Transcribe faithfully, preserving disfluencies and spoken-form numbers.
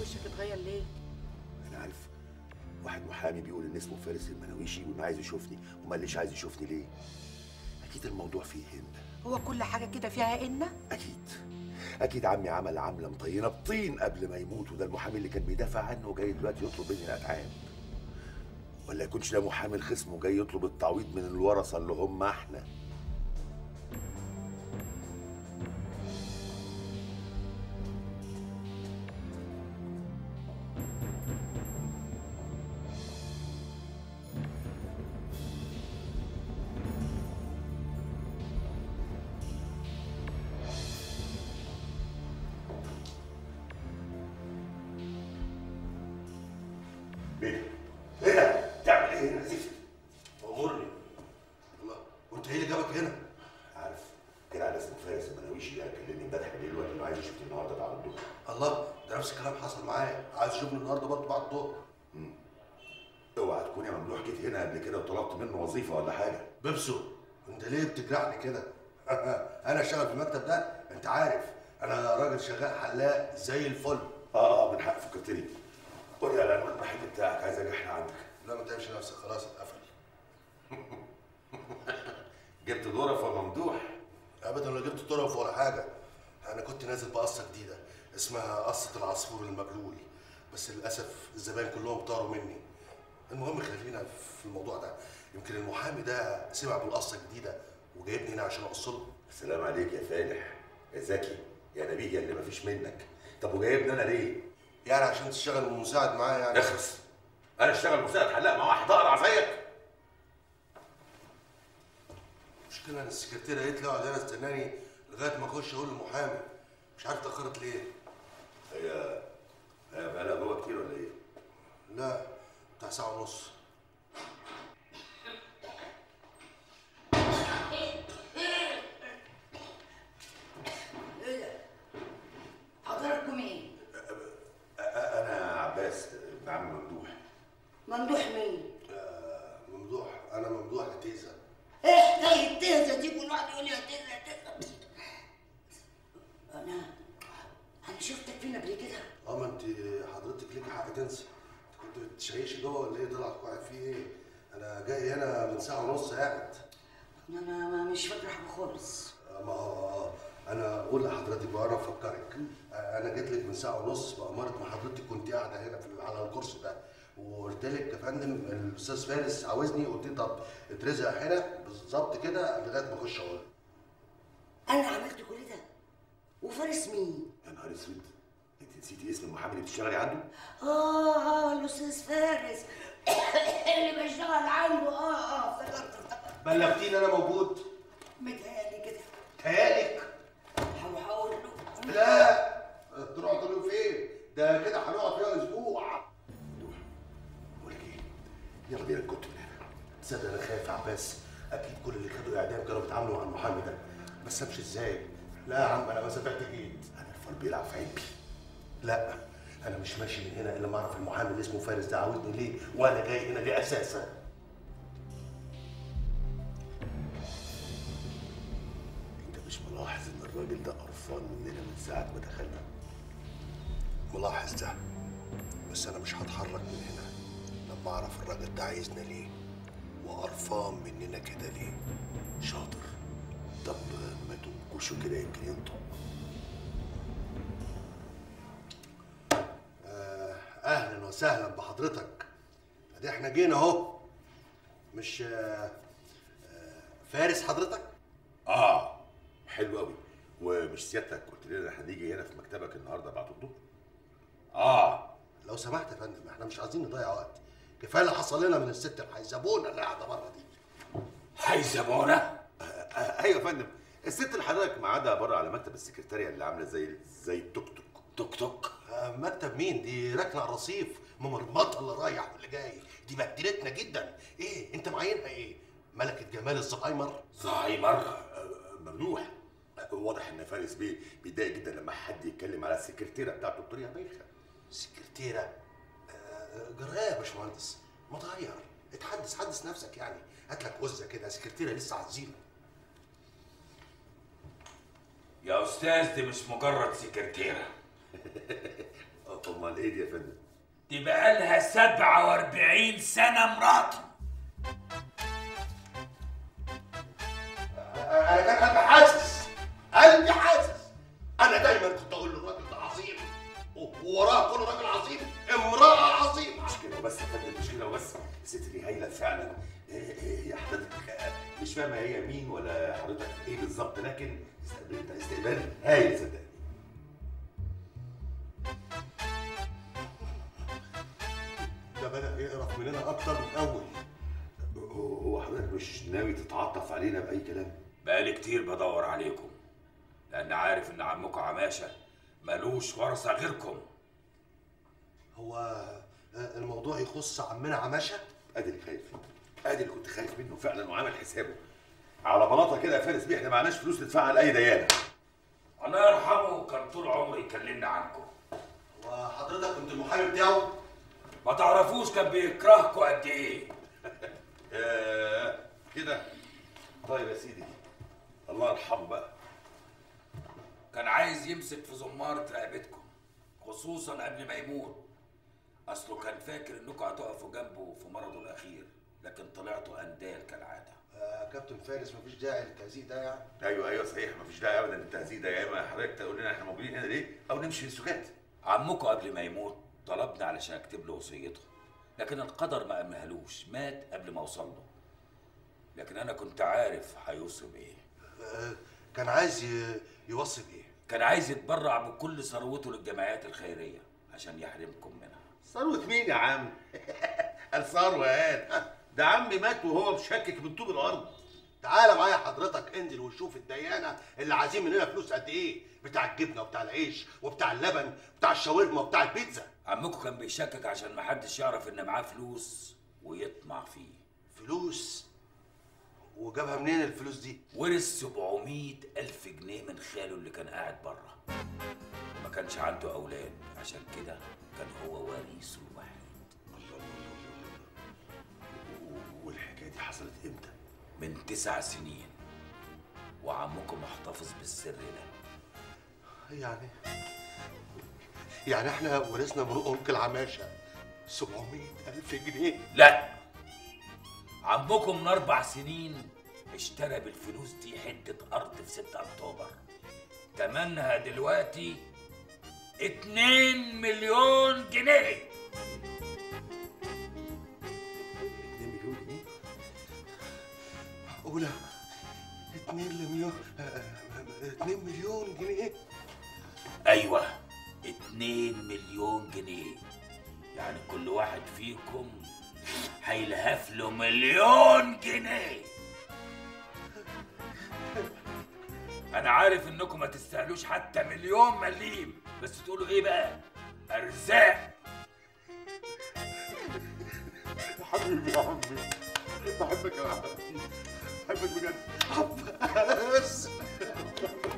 وشك اتغير ليه؟ انا عارف، واحد محامي بيقول ان اسمه فارس المناويشي وانه عايز يشوفني وما قاليش عايز يشوفني ليه؟ اكيد الموضوع فيه هنه. هو كل حاجه كده فيها هنه؟ اكيد اكيد. عمي عمل عمله مطينه بطين قبل ما يموت، وده المحامي اللي كان بيدافع عنه جاي دلوقتي يطلب مني الاتعاب. ولا يكونش ده محامي الخصم وجاي يطلب التعويض من الورثه اللي هم احنا. كده انا اشتغل في المكتب ده، انت عارف انا راجل شغال حلاق زي الفل. اه اه من حق فكرتني. قول لي على العنوان البحثي بتاعك، عايز اجي احنا عندك. لا ما تقلقش نفسك، خلاص اتقفل. جبت ظرف يا ممدوح؟ ابدا لا جبت ظرف ولا حاجه. انا كنت نازل بقصه جديده اسمها قصه العصفور المبلول، بس للاسف الزباين كلهم طاروا مني. المهم خلينا في الموضوع ده، يمكن المحامي ده سمع بالقصه الجديده وجايبني هنا عشان اقصله. السلام عليك يا فالح، يا ذكي، يا نبي، يا اللي مفيش منك. طب وجايبني انا ليه؟ يعني عشان تشتغل مساعد معايا يعني؟ اخلص، انا اشتغل مساعد حلاق مع واحد اقرع زيك؟ المشكله ان السكرتيره قالت لي اقعد هنا استناني لغايه ما اخش اقول للمحامي، مش عارف اتاخرت ليه. هي هي بقالها جوه كتير ولا ايه؟ لا، بتاع ساعه ونص. ممدوح مين؟ آه ممدوح، أنا ممدوح التيزة. إيه طيب التيزة دي؟ كل واحد يقول لي يا تيزة يا تيزة. أنا أنا شفتك فين قبل كده؟ أه ما أنت حضرتك ليكي حق تنسى. أنت كنت بتشيشي جوه ولا إيه؟ ضلعك واقع فيه إيه؟ أنا جاي هنا من ساعة ونص قاعد. أنا ما مش فاكرة حاجة خالص. آه ما آه أنا أقول لحضرتك بقى، أنا أفكرك. آه أنا جيت لك من ساعة ونص بأمارة ما حضرتك كنت قاعدة هنا على الكرسي ده. وقلت لك يا فندم الاستاذ فارس عاوزني، قلت لي طب اترزق هنا بالظبط كده لغايه ما اخش اقول. انا عملت كل ده وفارس مين؟ يا نهار اسود، انت نسيتي اسم المحامي اللي بتشتغلي عنده؟ اه اه الاستاذ فارس اللي بشتغل عنده. اه اه افتكرت افتكرت. بلغتيه ان انا موجود؟ متهيألي كده. متهيألك؟ هقول له. لا تروح تقول له فين؟ ده كده هنقعد فيها اسبوع. يلا بينا الكتب من هنا. تصدق انا خايف يا عباس، اكيد كل اللي خدوا اعدام كانوا بيتعاملوا مع المحامي ده، بس امشي ازاي؟ لا يا عم انا ما سافعت ايد، انا الفار بيلعب في عيبي. لا انا مش ماشي من هنا الا ما اعرف المحامي اللي اسمه فارس ده عاودني ليه، وانا جاي هنا ليه اساسا؟ انت مش ملاحظ ان الراجل ده قرفان مننا من ساعه ما دخلنا؟ ملاحظ ده، بس انا مش هتحرك من هنا لما اعرف الراجل ده عايزنا ليه وقرفان مننا كده ليه. شاطر. طب ما تنكشوا كده يمكن ينطق. آه اهلا وسهلا بحضرتك. ادي احنا جينا اهو. مش آه آه فارس حضرتك؟ اه حلو قوي. ومش سيادتك قلت لنا احنا هنيجي هنا في مكتبك النهارده بعد الظهر؟ اه لو سمحت يا فندم، احنا مش عايزين نضيع وقت، كفايه اللي حصل لنا من الست الحيزبونه اللي قاعده بره دي. حيزبونه؟ آه آه ايوه يا فندم، الست اللي حضرتك معاها بره على مكتب السكرتاريه اللي عامله زي زي التوك توك. توك توك؟ آه مكتب مين؟ دي راكنه على الرصيف ممرمطه اللي رايح واللي جاي، دي بهدلتنا جدا. ايه انت معينها ايه؟ ملكه جمال الزهايمر؟ زهايمر؟ آه ممنوع. آه واضح ان فارس بيه بيضايق جدا لما حد يتكلم على السكرتيره بتاعته بطريقه بايخه. سكرتيره؟ جرايه يا باشمهندس، ما تغير، اتحدث، حدث نفسك يعني، هات لك قزه كده، سكرتيره لسه عزيزه. يا استاذ دي مش مجرد سكرتيره. الله الايد يا فندم. دي بقالها سبعة وأربعين سنة مراتي. أنا كان قلبي حاسس، قلبي حاسس. أنا دايماً كنت أقول للراجل ده عظيم، ووراه كل راجل عظيم، امرأة عظيمة. مش كده وبس يا فندم، مش كده وبس. الست دي هايلة فعلاً. هي حضرتك مش فاهمة هي مين ولا حضرتك إيه بالظبط، لكن استقبلتها استقبال هايل صدقني. ده بدأ يقرف مننا أكتر من الأول. هو حضرتك مش ناوي تتعطف علينا بأي كلام؟ بقالي كتير بدور عليكم، لأن عارف إن عمكم عماشة ملوش ورثة غيركم. هو الموضوع يخص عمنا عماشة؟ أدي اللي خايف، أدي اللي كنت خايف منه فعلا وعامل حسابه. على بلاطة كده يا فارس بيه، إحنا معناش فلوس ندفعها لأي ديانة. الله يرحمه كان طول عمره يكلمنا عنكم. هو حضرتك كنت المحامي بتاعه؟ ما تعرفوش كان بيكرهكوا قد ايه. كده طيب يا سيدي، الله يرحمه بقى. كان عايز يمسك في زمارة رقبتكم، خصوصا قبل ما يموت. اصله كان فاكر انكم هتقفوا جنبه في مرضه الاخير، لكن طلعتوا اندال كالعاده. آه كابتن فارس، مفيش داعي للتهزيق ده يعني. ايوه ايوه صحيح، مفيش داعي ابدا للتهزيق ده. يا اما حضرتك تقول لنا احنا موجودين هنا ليه، او نمشي للسكات. عمكم قبل ما يموت طلبنا علشان اكتب له وصيته، لكن القدر ما امهلوش، مات قبل ما اوصل له. لكن انا كنت عارف هيوصي بايه. أه كان عايز يوصي بايه؟ كان عايز يتبرع بكل ثروته للجمعيات الخيريه عشان يحرمكم منها. ثروه مين يا عم؟ الثروه قال ده عمي مات وهو مشكك من طوب الارض. تعالى معايا حضرتك انزل وشوف الديانه اللي عايزين مننا فلوس قد ايه، بتاع الجبنه وبتاع العيش وبتاع اللبن وبتاع الشاورما وبتاع البيتزا. عمكم كان بيشكك عشان محدش يعرف ان معاه فلوس ويطمع فيه. فلوس؟ وجابها منين الفلوس دي؟ ورث سبعمية ألف جنيه من خاله اللي كان قاعد بره. ما كانش عنده اولاد، عشان كده كان هو وريثه الوحيد. الله الله الله. والحكايه دي حصلت امتى؟ من تسع سنين. وعمكم محتفظ بالسر ده. يعني يعني احنا ورثنا من أنكل عماشة سبعمية ألف جنيه؟ لا، عمكم من أربع سنين اشترى بالفلوس دي حتة أرض في ستة أكتوبر، تمنها دلوقتي اتنين مليون جنيه. اتنين مليون جنيه؟ أولى اتنين مليون اتنين مليون جنيه؟ أيوه اتنين مليون جنيه، يعني كل واحد فيكم هيلهف له مليون جنيه. انا عارف انكم ما تستاهلوش حتى مليون مليم، بس تقولوا ايه بقى؟ ارزاق. حبيبي يا عمي، بحبك يا عمي، بحبك بجد، حبك.